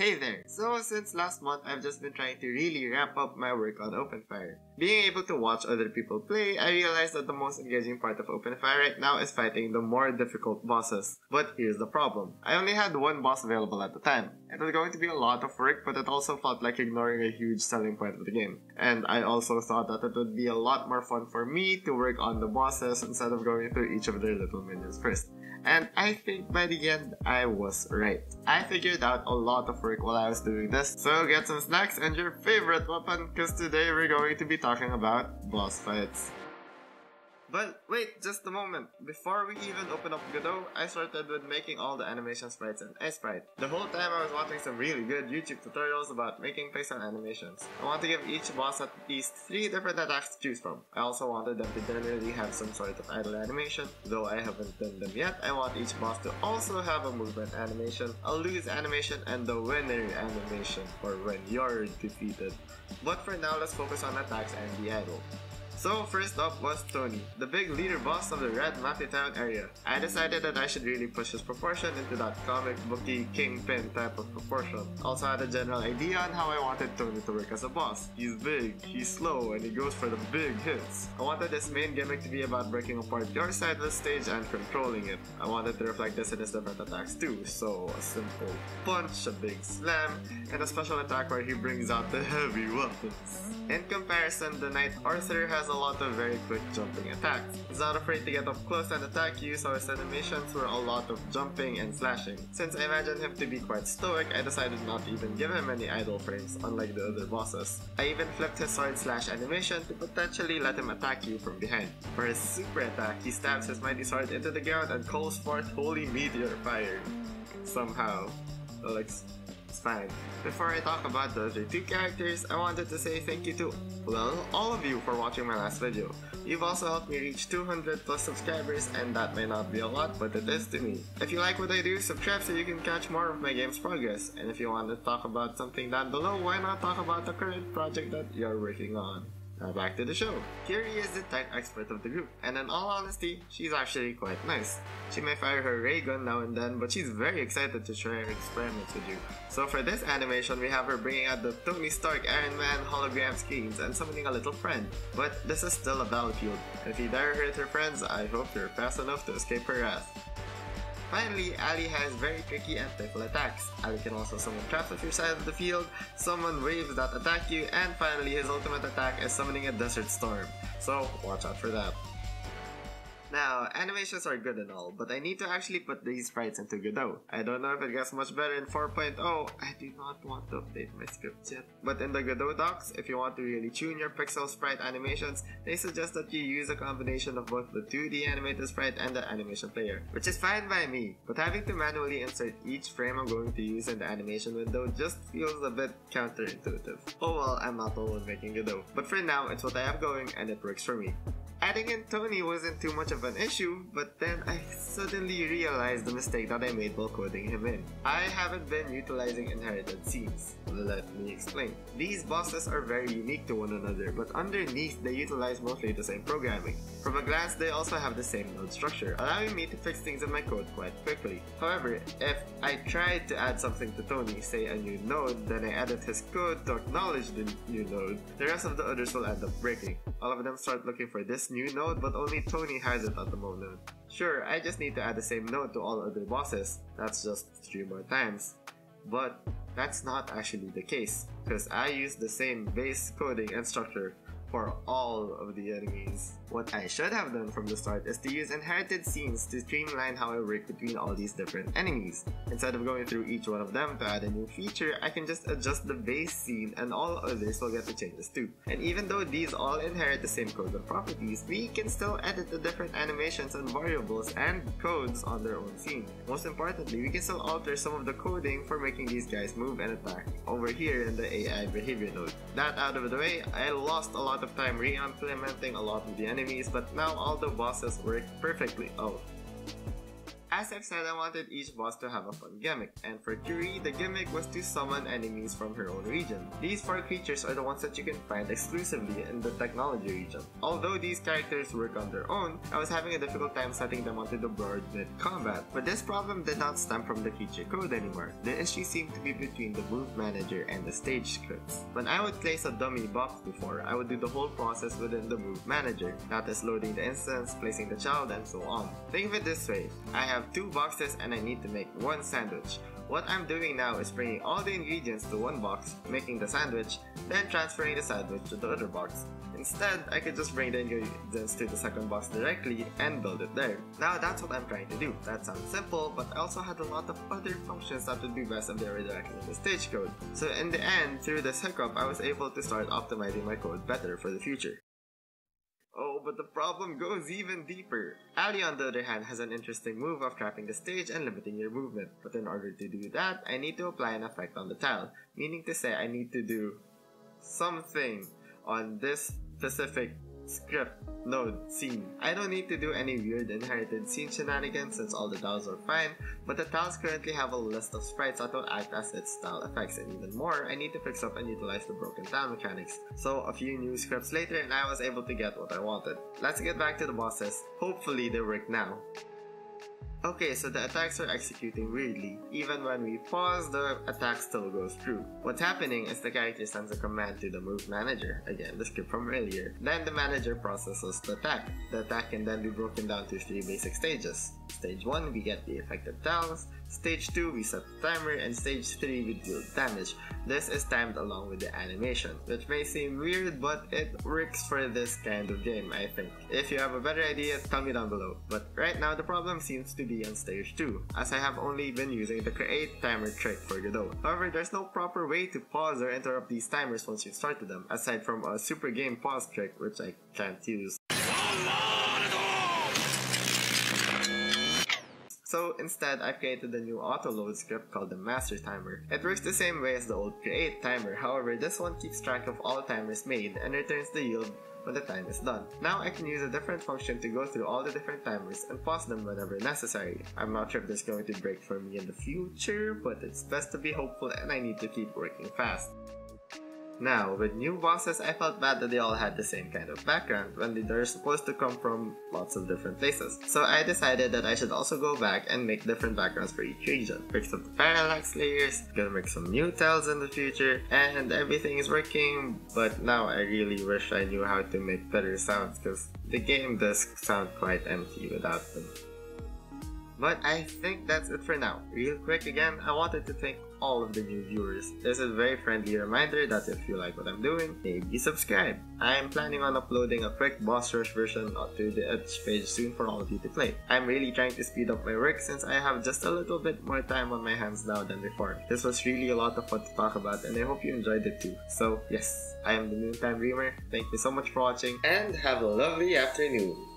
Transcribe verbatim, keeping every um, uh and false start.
Hey there! So since last month, I've just been trying to really ramp up my work on Open Fire. Being able to watch other people play, I realized that the most engaging part of Open Fire right now is fighting the more difficult bosses. But here's the problem. I only had one boss available at the time. It was going to be a lot of work, but it also felt like ignoring a huge selling point of the game. And I also thought that it would be a lot more fun for me to work on the bosses instead of going through each of their little minions first. And I think by the end, I was right. I figured out a lot of work while I was doing this, so get some snacks and your favorite weapon, because today we're going to be talking about boss fights. But wait, just a moment. Before we even open up Godot, I started with making all the animation sprites in Aseprite. The whole time I was watching some really good YouTube tutorials about making pixel animations. I want to give each boss at least three different attacks to choose from. I also wanted them to generally have some sort of idle animation. Though I haven't done them yet, I want each boss to also have a movement animation, a lose animation, and the winner animation, or when you're defeated. But for now, let's focus on attacks and the idle. So first up was Tony, the big leader boss of the Red Mafia Town area. I decided that I should really push his proportion into that comic booky kingpin type of proportion. Also had a general idea on how I wanted Tony to work as a boss. He's big, he's slow, and he goes for the big hits. I wanted his main gimmick to be about breaking apart your side of the stage and controlling it. I wanted to reflect this in his different attacks too, so a simple punch, a big slam, and a special attack where he brings out the heavy weapons. In comparison, the Knight Arthur has a lot of very quick jumping attacks. He's not afraid to get up close and attack you, so his animations were a lot of jumping and slashing. Since I imagined him to be quite stoic, I decided not to even give him any idle frames, unlike the other bosses. I even flipped his sword slash animation to potentially let him attack you from behind. For his super attack, he stabs his mighty sword into the ground and calls forth holy meteor fire. Somehow. Well, it's, it's fine. Before I talk about the other two characters, I wanted to say thank you to, well, all of you for watching my last video. You've also helped me reach two hundred plus subscribers, and that may not be a lot, but it is to me. If you like what I do, subscribe so you can catch more of my game's progress, and if you want to talk about something down below, why not talk about the current project that you're working on? Now back to the show. Kiri is the tech expert of the group, and in all honesty, she's actually quite nice. She may fire her ray gun now and then, but she's very excited to share her experiments with you. So for this animation, we have her bringing out the Tony Stark Iron Man hologram screens and summoning a little friend. But this is still a battlefield. If you dare hurt her friends, I hope you're fast enough to escape her wrath. Finally, Ali has very tricky and playful attacks. Ali can also summon traps off your side of the field, summon waves that attack you, and finally his ultimate attack is summoning a desert storm. So watch out for that. Now, animations are good and all, but I need to actually put these sprites into Godot. I don't know if it gets much better in four point oh, I do not want to update my script yet. But in the Godot docs, if you want to really tune your pixel sprite animations, they suggest that you use a combination of both the two D animated sprite and the animation player, which is fine by me, but having to manually insert each frame I'm going to use in the animation window just feels a bit counterintuitive. Oh well, I'm not the one making Godot, but for now, it's what I have going and it works for me. Adding in Tony wasn't too much of an issue, but then I suddenly realized the mistake that I made while coding him in. I haven't been utilizing inherited scenes. Let me explain. These bosses are very unique to one another, but underneath they utilize mostly the same programming. From a glance, they also have the same node structure, allowing me to fix things in my code quite quickly. However, if I tried to add something to Tony, say a new node, then I edit his code to acknowledge the new node, the rest of the others will end up breaking. All of them start looking for this new node, but only Tony has it at the moment. Sure, I just need to add the same node to all other bosses. That's just three more times. But that's not actually the case, because I use the same base coding and structure for all of the enemies. What I should have done from the start is to use inherited scenes to streamline how I work between all these different enemies. Instead of going through each one of them to add a new feature, I can just adjust the base scene and all others will get the changes too. And even though these all inherit the same codes and properties, we can still edit the different animations and variables and codes on their own scene. Most importantly, we can still alter some of the coding for making these guys move and attack over here in the A I behavior node. That out of the way, I lost a lot of time re-implementing a lot of the enemies, but now all the bosses work perfectly. Oh. As I've said, I wanted each boss to have a fun gimmick, and for Curie, the gimmick was to summon enemies from her own region. These four creatures are the ones that you can find exclusively in the technology region. Although these characters work on their own, I was having a difficult time setting them onto the board mid-combat, but this problem did not stem from the creature code anymore. The issue seemed to be between the move manager and the stage scripts. When I would place a dummy box before, I would do the whole process within the move manager, that is loading the instance, placing the child, and so on. Think of it this way, I have two boxes and I need to make one sandwich. What I'm doing now is bringing all the ingredients to one box, making the sandwich, then transferring the sandwich to the other box. Instead, I could just bring the ingredients to the second box directly and build it there. Now that's what I'm trying to do. That sounds simple, but I also had a lot of other functions that would be best if they were directly in the stage code. So in the end, through this hiccup, I was able to start optimizing my code better for the future. Oh, but the problem goes even deeper. Ali, on the other hand, has an interesting move of trapping the stage and limiting your movement, but in order to do that, I need to apply an effect on the tile, meaning to say I need to do something on this specific script node scene. I don't need to do any weird inherited scene shenanigans since all the tiles are fine, but the tiles currently have a list of sprites that don't act as its tile effects, and even more, I need to fix up and utilize the broken tile mechanics. So a few new scripts later and I was able to get what I wanted. Let's get back to the bosses. Hopefully they work now. Okay, so the attacks are executing weirdly. Even when we pause, the attack still goes through. What's happening is the character sends a command to the move manager, again the script from earlier. Then the manager processes the attack. The attack can then be broken down to three basic stages. Stage one, we get the affected tiles. Stage two, we set the timer, and stage three, we deal damage. This is timed along with the animation, which may seem weird, but it works for this kind of game, I think. If you have a better idea, tell me down below, but right now the problem seems to be on stage two, as I have only been using the create timer trick for Godot. However, there's no proper way to pause or interrupt these timers once you've started them, aside from a super game pause trick which I can't use. So instead, I've created a new auto-load script called the master timer. It works the same way as the old create timer, however this one keeps track of all timers made and returns the yield when the time is done. Now I can use a different function to go through all the different timers and pause them whenever necessary. I'm not sure if this is going to break for me in the future, but it's best to be hopeful and I need to keep working fast. Now, with new bosses, I felt bad that they all had the same kind of background when they're supposed to come from lots of different places. So I decided that I should also go back and make different backgrounds for each region. Fixed up the parallax layers, gonna make some new tiles in the future, and everything is working, but now I really wish I knew how to make better sounds because the game does sound quite empty without them. But I think that's it for now. Real quick again, I wanted to thank all of the new viewers. This is a very friendly reminder that if you like what I'm doing, maybe subscribe. I am planning on uploading a quick boss rush version onto the itch page soon for all of you to play. I'm really trying to speed up my work since I have just a little bit more time on my hands now than before. This was really a lot of fun to talk about and I hope you enjoyed it too. So yes, I am the Noontime Dreamer. Thank you so much for watching and have a lovely afternoon.